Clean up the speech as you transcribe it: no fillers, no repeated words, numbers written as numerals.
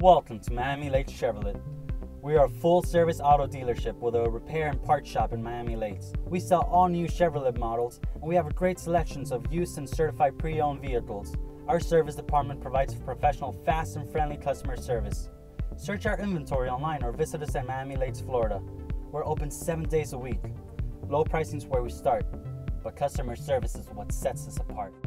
Welcome to Miami-Lakes Chevrolet. We are a full-service auto dealership with a repair and parts shop in Miami-Lakes. We sell all new Chevrolet models, and we have a great selection of used and certified pre-owned vehicles. Our service department provides professional, fast, and friendly customer service. Search our inventory online or visit us at Miami-Lakes, Florida. We're open 7 days a week. Low pricing is where we start, but customer service is what sets us apart.